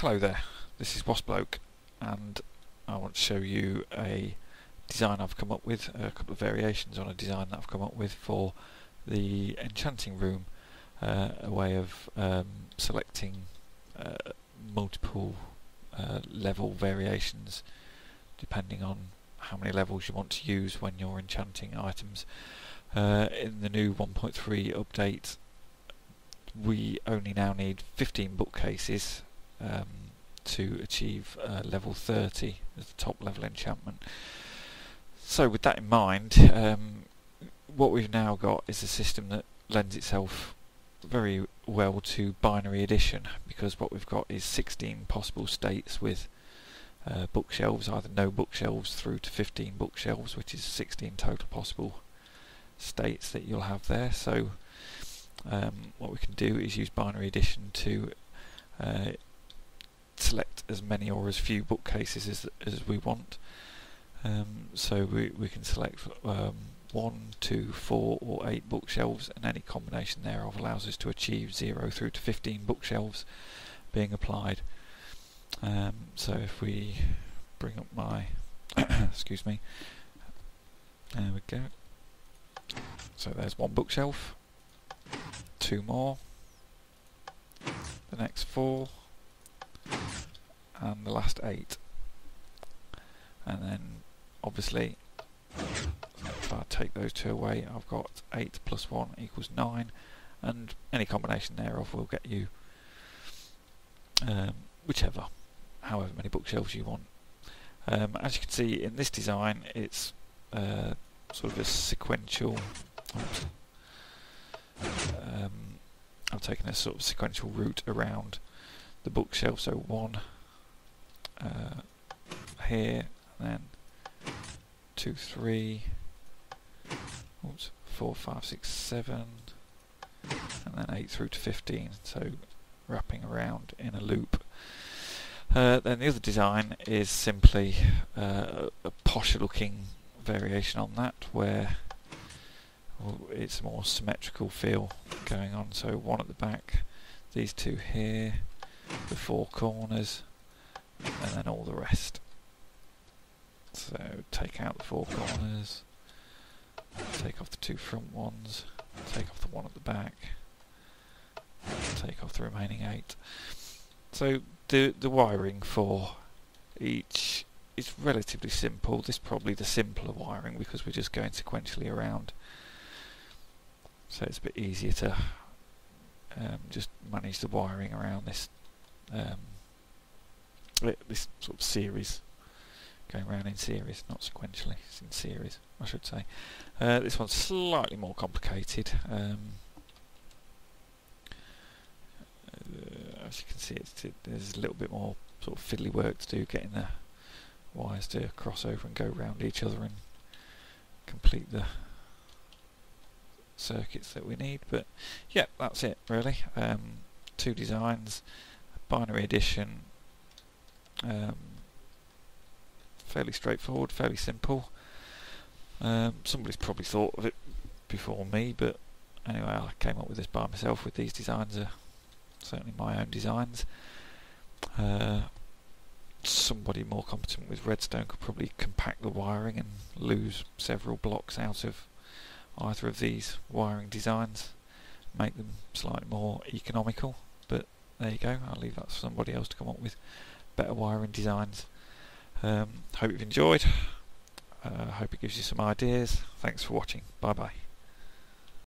Hello there, this is WaspBloke and I want to show you a design I've come up with, a couple of variations on a design that I've come up with for the enchanting room, a way of selecting multiple level variations depending on how many levels you want to use when you're enchanting items. In the new 1.3 update we only now need 15 bookcases to achieve level 30 as the top level enchantment. So with that in mind, what we've now got is a system that lends itself very well to binary addition, because what we've got is 16 possible states with bookshelves, either no bookshelves through to 15 bookshelves, which is 16 total possible states that you'll have there. So what we can do is use binary addition to select as many or as few bookcases as we want. So we can select 1, 2, 4 or 8 bookshelves, and any combination thereof allows us to achieve 0 through to 15 bookshelves being applied. So if we bring up my excuse me, there we go. So there's one bookshelf, two more, the next 4 and the last 8, and then obviously if I take those two away I've got 8 plus 1 equals 9, and any combination thereof will get you however many bookshelves you want. As you can see in this design it's sort of a sequential I've taken a sort of sequential route around the bookshelf, so 1 here, and then 2, 3, oops, 4, 5, 6, 7, and then 8 through to 15, so wrapping around in a loop. Then the other design is simply a posh looking variation on that, where it's more symmetrical feel going on, so 1 at the back, these 2 here, the 4 corners, and then all the rest. So take out the 4 corners, take off the 2 front ones, take off the 1 at the back, take off the remaining 8. So the wiring for each is relatively simple. This is probably the simpler wiring because we're just going sequentially around, so it's a bit easier to just manage the wiring around this this sort of series, going around in series, not sequentially, it's in series I should say. This one's slightly more complicated. As you can see there's a little bit more sort of fiddly work to do, getting the wires to cross over and go round each other and complete the circuits that we need. But yeah, that's it really. 2 designs, binary addition, fairly straightforward, fairly simple. Somebody's probably thought of it before me, but anyway, I came up with this by myself. With these designs, are certainly my own designs. Somebody more competent with redstone could probably compact the wiring and lose several blocks out of either of these wiring designs, make them slightly more economical, but there you go, I'll leave that for somebody else to come up with better wiring designs. Hope you've enjoyed, hope it gives you some ideas. Thanks for watching, bye bye.